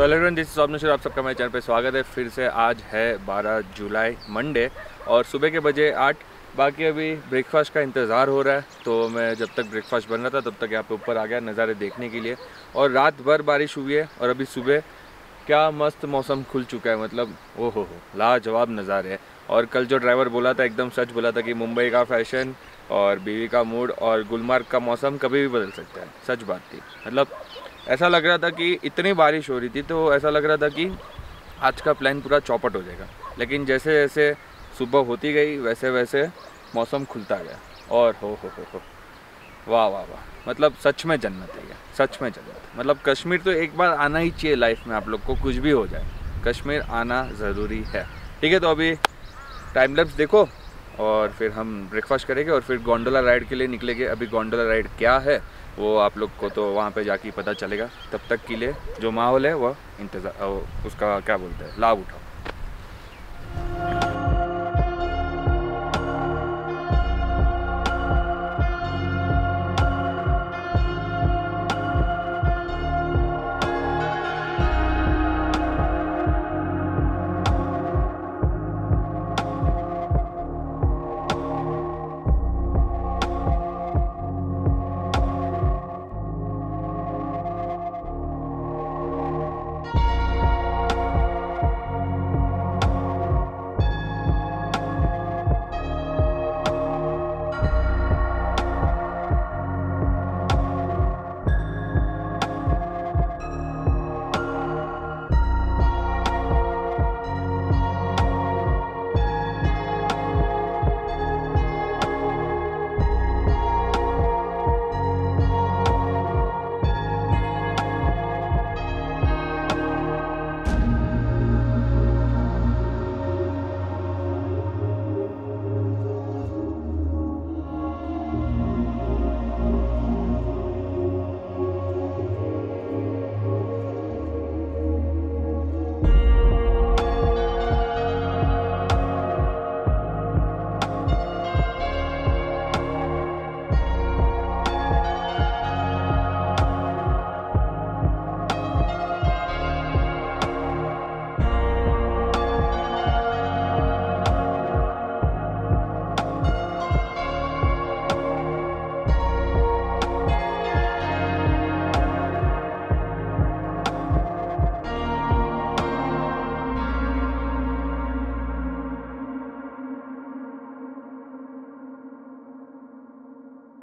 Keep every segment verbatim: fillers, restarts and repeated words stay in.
So hello everyone, this is Abhinav. आप सबका मेरे चैनल पे स्वागत है फिर से। आज है बारह जुलाई मंडे और सुबह के बजे आठ। बाकी अभी ब्रेकफास्ट का इंतज़ार हो रहा है, तो मैं जब तक ब्रेकफास्ट बन रहा था तब तक यहाँ पे ऊपर आ गया नज़ारे देखने के लिए। और रात भर बारिश हुई है और अभी सुबह क्या मस्त मौसम खुल चुका है, मतलब ओ हो हो लाजवाब नज़ारे। और कल जो ड्राइवर बोला था एकदम सच बोला था कि मुंबई का फैशन और बीवी का मूड और गुलमर्ग का मौसम कभी भी बदल सकता है। सच बात थी, मतलब ऐसा लग रहा था कि इतनी बारिश हो रही थी तो ऐसा लग रहा था कि आज का प्लान पूरा चौपट हो जाएगा, लेकिन जैसे जैसे सुबह होती गई वैसे वैसे मौसम खुलता गया। और हो हो हो हो वाह वाह वाह, मतलब सच में जन्नत है, सच में जन्नत। मतलब कश्मीर तो एक बार आना ही चाहिए लाइफ में, आप लोग को कुछ भी हो जाए कश्मीर आना ज़रूरी है। ठीक है, तो अभी टाइम लैप्स देखो और फिर हम ब्रेकफास्ट करेंगे और फिर गोंडोला राइड के लिए निकलेंगे। अभी गोंडोला राइड क्या है वो आप लोग को तो वहाँ पे जाके पता चलेगा। तब तक के लिए जो माहौल है वह इंतज़ार, उसका क्या बोलते हैं, लाभ उठाओ।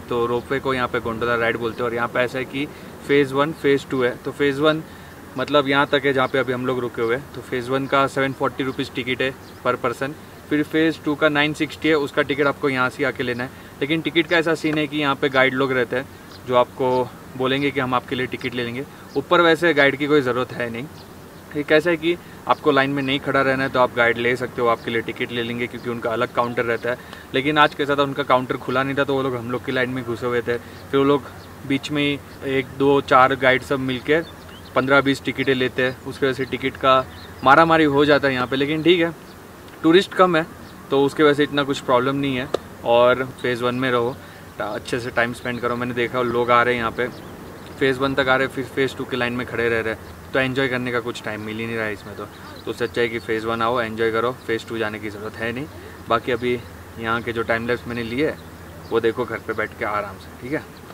तो रोपवे को यहाँ पे गोंडोला राइड बोलते हैं। और यहाँ पे ऐसा है कि फ़ेज़ वन फ़ेज़ टू है। तो फ़ेज़ वन मतलब यहाँ तक है जहाँ पे अभी हम लोग रुके हुए हैं। तो फ़ेज़ वन का सेवन फोर्टी रुपीज़ टिकट है पर पर्सन। फिर फ़ेज़ टू का नाइन सिक्सटी है, उसका टिकट आपको यहाँ से आके लेना है। लेकिन टिकट का ऐसा सीन है कि यहाँ पर गाइड लोग रहते हैं जो आपको बोलेंगे कि हम आपके लिए टिकट ले लेंगे। ऊपर वैसे गाइड की कोई ज़रूरत है नहीं। ये कैसा है कि आपको लाइन में नहीं खड़ा रहना है तो आप गाइड ले सकते हो, आपके लिए टिकट ले लेंगे, क्योंकि उनका अलग काउंटर रहता है। लेकिन आज कैसा था, उनका काउंटर खुला नहीं था तो वो लोग हम लोग की लाइन में घुसे हुए थे। फिर वो लोग बीच में एक दो चार गाइड सब मिलके पंद्रह बीस टिकटें लेते हैं, उसकी वजह से टिकट का मारा मारी हो जाता है यहाँ पर। लेकिन ठीक है, टूरिस्ट कम है तो उसकी वजह से इतना कुछ प्रॉब्लम नहीं है। और फ़ेज़ वन में रहो, अच्छे से टाइम स्पेंड करो। मैंने देखा लोग आ रहे हैं यहाँ पर, फ़ेज़ वन तक आ रहे, फिर फ़ेज़ टू की लाइन में खड़े रह रहे हैं, तो एंजॉय करने का कुछ टाइम मिल ही नहीं रहा है इसमें। तो तो उससे अच्छा है कि फ़ेज़ वन आओ, एंजॉय करो, फ़ेज़ टू जाने की ज़रूरत है नहीं। बाकी अभी यहाँ के जो टाइम लैप्स मैंने लिए वो देखो घर पे बैठ के आराम से। ठीक है।